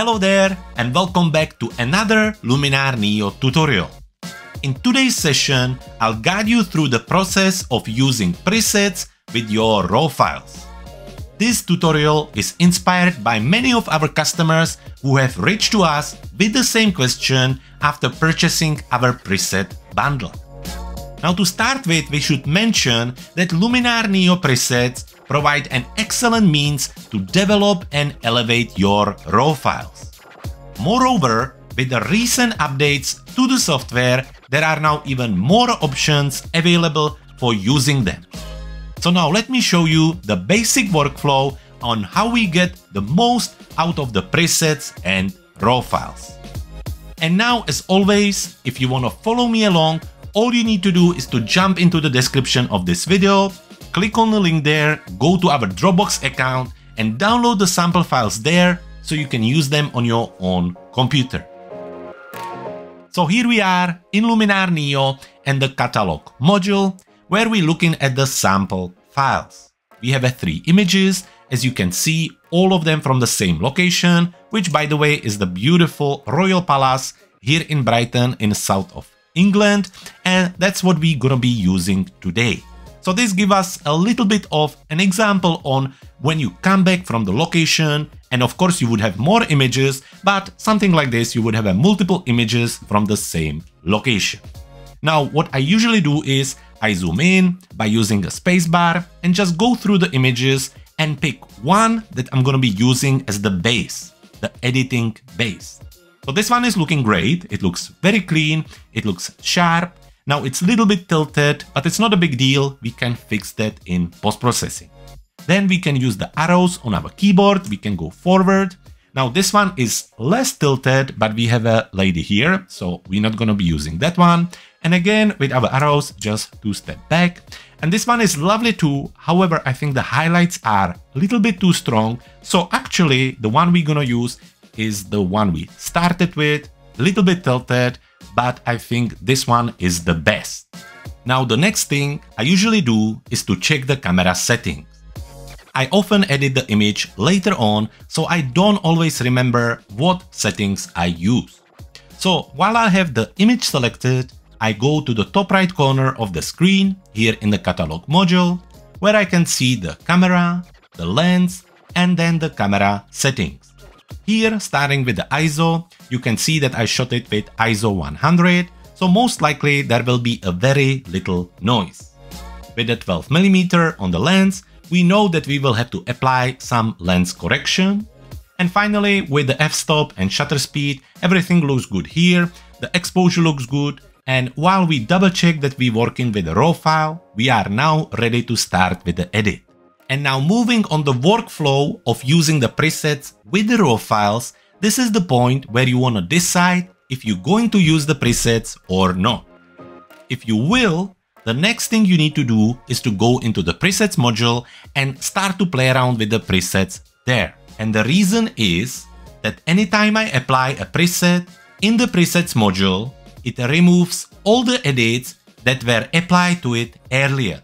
Hello there and welcome back to another Luminar Neo tutorial. In today's session, I'll guide you through the process of using presets with your RAW files. This tutorial is inspired by many of our customers who have reached to us with the same question after purchasing our preset bundle. Now, to start with, we should mention that Luminar Neo presets provide an excellent means to develop and elevate your RAW files. Moreover, with the recent updates to the software, there are now even more options available for using them. So now let me show you the basic workflow on how we get the most out of the presets and RAW files. And now, as always, if you want to follow me along, all you need to do is to jump into the description of this video, click on the link there, go to our Dropbox account and download the sample files there so you can use them on your own computer. So here we are in Luminar Neo and the catalog module where we're looking at the sample files. We have three images, as you can see, all of them from the same location, which by the way is the beautiful Royal Palace here in Brighton in the south of England, and that's what we're gonna be using today. So this gives us a little bit of an example on when you come back from the location, and of course you would have more images, but something like this, you would have multiple images from the same location. Now, what I usually do is I zoom in by using a spacebar and just go through the images and pick one that I'm gonna be using as the base, the editing base. So this one is looking great. It looks very clean. It looks sharp. Now it's a little bit tilted, but it's not a big deal. We can fix that in post-processing. Then we can use the arrows on our keyboard. We can go forward. Now this one is less tilted, but we have a lady here, so we're not going to be using that one. And again, with our arrows, just two steps back. And this one is lovely too. However, I think the highlights are a little bit too strong. So actually the one we're going to use is the one we started with, a little bit tilted, but I think this one is the best. Now the next thing I usually do is to check the camera settings. I often edit the image later on, so I don't always remember what settings I use. So while I have the image selected, I go to the top right corner of the screen here in the catalog module, where I can see the camera, the lens, and then the camera settings. Here, starting with the ISO, you can see that I shot it with ISO 100, so most likely there will be a very little noise. With the 12mm on the lens, we know that we will have to apply some lens correction. And finally, with the f-stop and shutter speed, everything looks good here, the exposure looks good, and while we double check that we're working with a RAW file, we are now ready to start with the edit. And now moving on the workflow of using the presets with the RAW files, this is the point where you want to decide if you're going to use the presets or not. If you will, the next thing you need to do is to go into the presets module and start to play around with the presets there. And the reason is that anytime I apply a preset in the presets module, it removes all the edits that were applied to it earlier.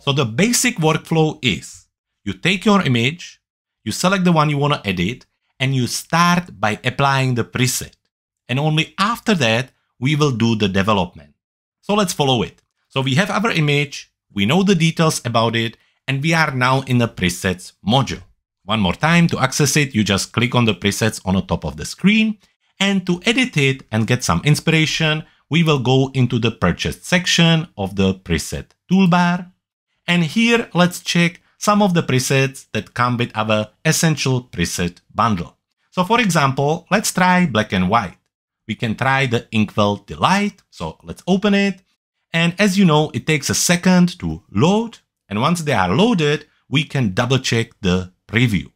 So the basic workflow is: you take your image, you select the one you want to edit, and you start by applying the preset. And only after that, we will do the development. So let's follow it. So we have our image, we know the details about it, and we are now in the presets module. One more time, to access it, you just click on the presets on the top of the screen. And to edit it and get some inspiration, we will go into the purchased section of the preset toolbar. And here, let's check some of the presets that come with our Essential Preset Bundle. So for example, let's try black and white. We can try the Inkwell Delight. So let's open it. And as you know, it takes a second to load. And once they are loaded, we can double check the preview.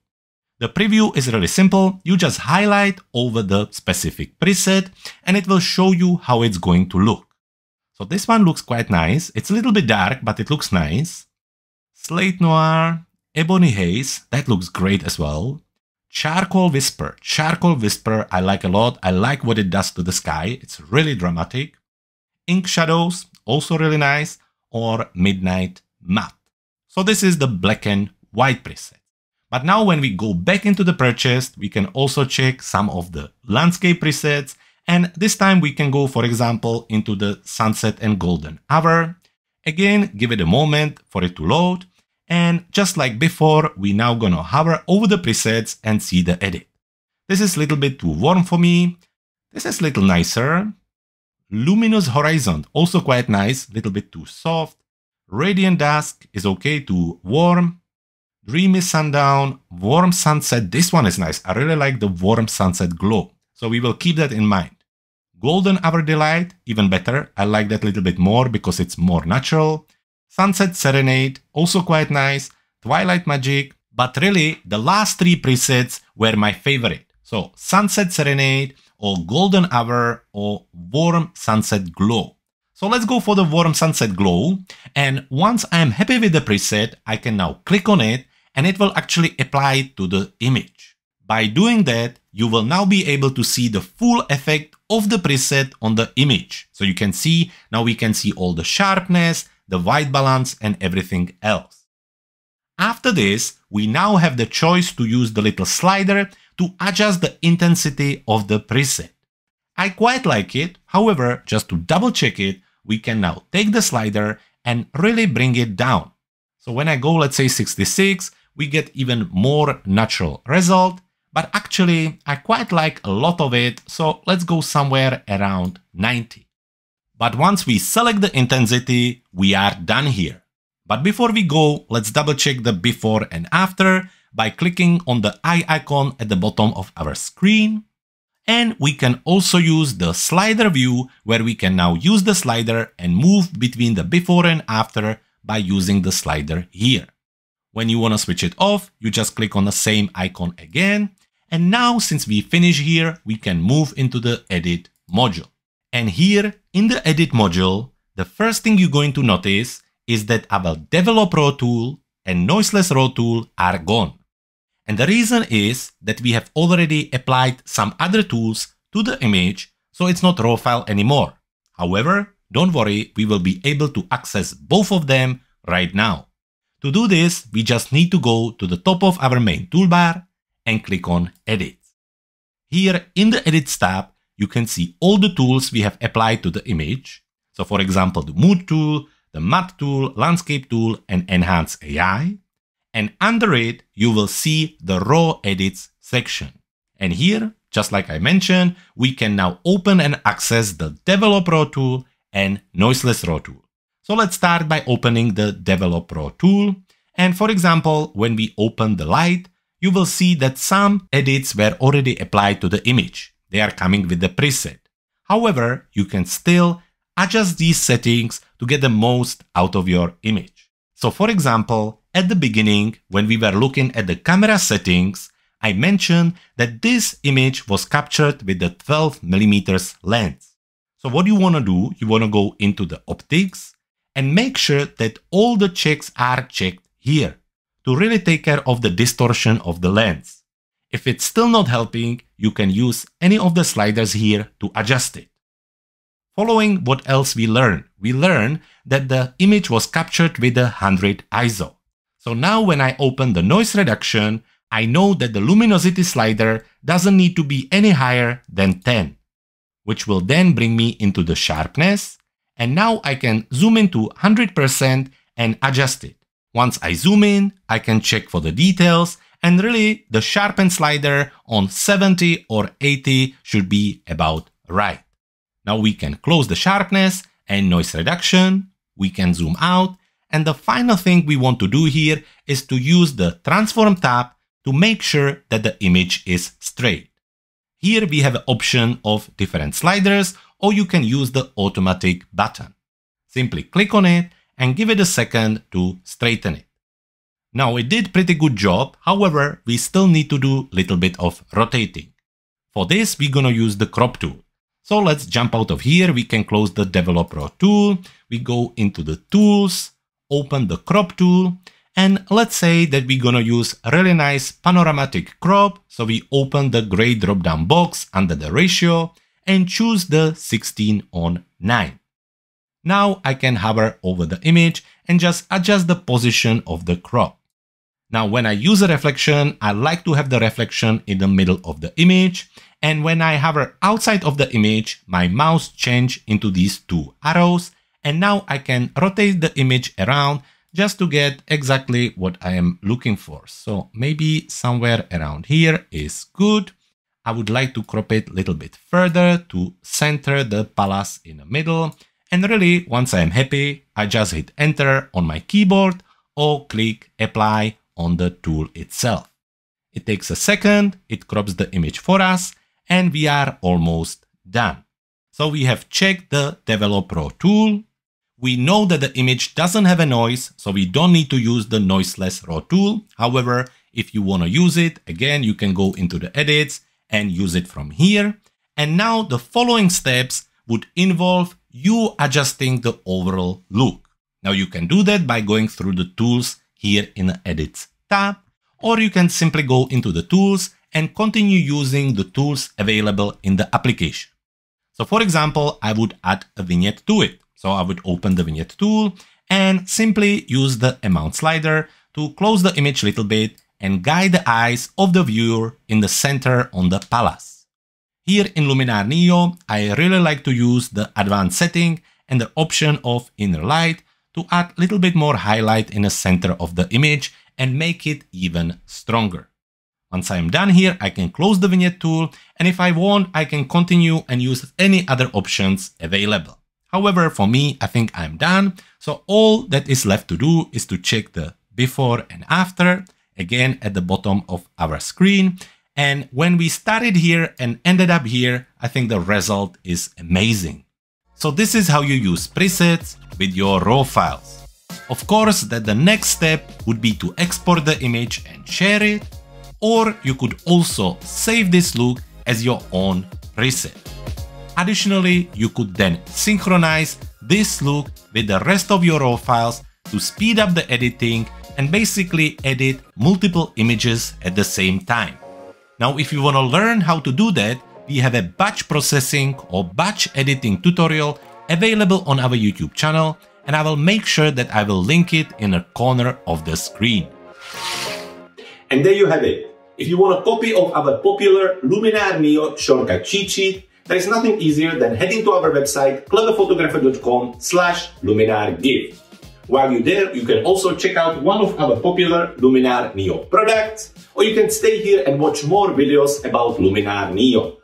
The preview is really simple. You just highlight over the specific preset and it will show you how it's going to look. So this one looks quite nice. It's a little bit dark, but it looks nice. Slate Noir, Ebony Haze, that looks great as well. Charcoal Whisper, I like a lot. I like what it does to the sky. It's really dramatic. Ink Shadows, also really nice. Or Midnight Matte. So this is the black and white preset. But now when we go back into the purchase, we can also check some of the landscape presets. And this time we can go, for example, into the sunset and golden hour. Again, give it a moment for it to load. And just like before, we now gonna hover over the presets and see the edit. This is a little bit too warm for me. This is a little nicer. Luminous Horizon, also quite nice, a little bit too soft. Radiant Dusk is okay, too warm. Dreamy Sundown, Warm Sunset, this one is nice. I really like the Warm Sunset Glow. So we will keep that in mind. Golden Hour Delight, even better. I like that a little bit more because it's more natural. Sunset Serenade, also quite nice. Twilight Magic, but really the last three presets were my favorite. So Sunset Serenade or Golden Hour or Warm Sunset Glow. So let's go for the Warm Sunset Glow. And once I'm happy with the preset, I can now click on it and it will actually apply it to the image. By doing that, you will now be able to see the full effect of the preset on the image. So you can see, now we can see all the sharpness, the white balance and everything else. After this, we now have the choice to use the little slider to adjust the intensity of the preset. I quite like it. However, just to double check it, we can now take the slider and really bring it down. So when I go, let's say 66, we get even more natural result. But actually, I quite like a lot of it, so let's go somewhere around 90. But once we select the intensity, we are done here. But before we go, let's double check the before and after by clicking on the eye icon at the bottom of our screen. And we can also use the slider view, where we can now use the slider and move between the before and after by using the slider here. When you want to switch it off, you just click on the same icon again. And now, since we finish here, we can move into the edit module. And here in the edit module, the first thing you're going to notice is that our develop raw tool and noiseless raw tool are gone. And the reason is that we have already applied some other tools to the image, so it's not raw file anymore. However, don't worry, we will be able to access both of them right now. To do this, we just need to go to the top of our main toolbar and click on Edit. Here in the Edits tab, you can see all the tools we have applied to the image. So for example, the Mood tool, the Matte tool, Landscape tool, and Enhance AI. And under it, you will see the Raw Edits section. And here, just like I mentioned, we can now open and access the Develop Raw tool and Noiseless Raw tool. So let's start by opening the Develop Raw tool. And for example, when we open the light, you will see that some edits were already applied to the image. They are coming with the preset. However, you can still adjust these settings to get the most out of your image. So for example, at the beginning, when we were looking at the camera settings, I mentioned that this image was captured with the 12mm lens. So what you want to do, you want to go into the optics and make sure that all the checks are checked here to really take care of the distortion of the lens. If it's still not helping, you can use any of the sliders here to adjust it. Following what else we learned that the image was captured with a 100 ISO. So now when I open the noise reduction, I know that the luminosity slider doesn't need to be any higher than 10, which will then bring me into the sharpness. And now I can zoom into 100% and adjust it. Once I zoom in, I can check for the details, and really the sharpen slider on 70 or 80 should be about right. Now we can close the sharpness and noise reduction, we can zoom out, and the final thing we want to do here is to use the transform tab to make sure that the image is straight. Here we have an option of different sliders, or you can use the automatic button. Simply click on it and give it a second to straighten it. Now it did pretty good job, however, we still need to do a little bit of rotating. For this, we're gonna use the crop tool. So let's jump out of here, we can close the Develop Raw tool, we go into the tools, open the crop tool, and let's say that we're gonna use a really nice panoramic crop, so we open the gray drop-down box under the ratio, and choose the 16:9. Now I can hover over the image and just adjust the position of the crop. Now, when I use a reflection, I like to have the reflection in the middle of the image. And when I hover outside of the image, my mouse changes into these two arrows. And now I can rotate the image around just to get exactly what I am looking for. So maybe somewhere around here is good. I would like to crop it a little bit further to center the palace in the middle. And really, once I'm happy, I just hit enter on my keyboard or click apply on the tool itself. It takes a second, it crops the image for us, and we are almost done. So we have checked the Develop RAW tool. We know that the image doesn't have a noise, so we don't need to use the noiseless RAW tool. However, if you want to use it, again, you can go into the edits and use it from here. And now the following steps would involve you adjusting the overall look. Now you can do that by going through the tools here in the Edits tab, or you can simply go into the tools and continue using the tools available in the application. So for example, I would add a vignette to it. So I would open the vignette tool and simply use the amount slider to close the image a little bit and guide the eyes of the viewer in the center on the palace. Here in Luminar Neo, I really like to use the advanced setting and the option of inner light to add a little bit more highlight in the center of the image and make it even stronger. Once I'm done here, I can close the vignette tool, and if I want, I can continue and use any other options available. However, for me, I think I'm done. So all that is left to do is to check the before and after, again at the bottom of our screen. And when we started here and ended up here, I think the result is amazing. So this is how you use presets with your RAW files. Of course, that the next step would be to export the image and share it, or you could also save this look as your own preset. Additionally, you could then synchronize this look with the rest of your RAW files to speed up the editing and basically edit multiple images at the same time. Now, if you want to learn how to do that, we have a batch processing or batch editing tutorial available on our YouTube channel, and I will make sure that I will link it in a corner of the screen. And there you have it. If you want a copy of our popular Luminar Neo shortcut cheat sheet, there is nothing easier than heading to our website clubaphotographer.com/LuminarGift. While you're there, you can also check out one of our popular Luminar Neo products, or you can stay here and watch more videos about Luminar Neo.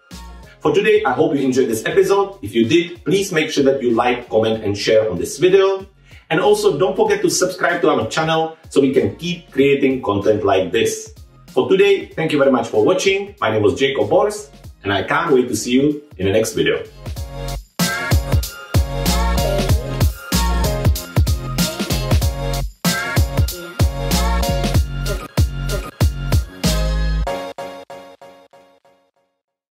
For today, I hope you enjoyed this episode. If you did, please make sure that you like, comment, and share on this video. And also, don't forget to subscribe to our channel so we can keep creating content like this. For today, thank you very much for watching. My name was Jakub Bors, and I can't wait to see you in the next video.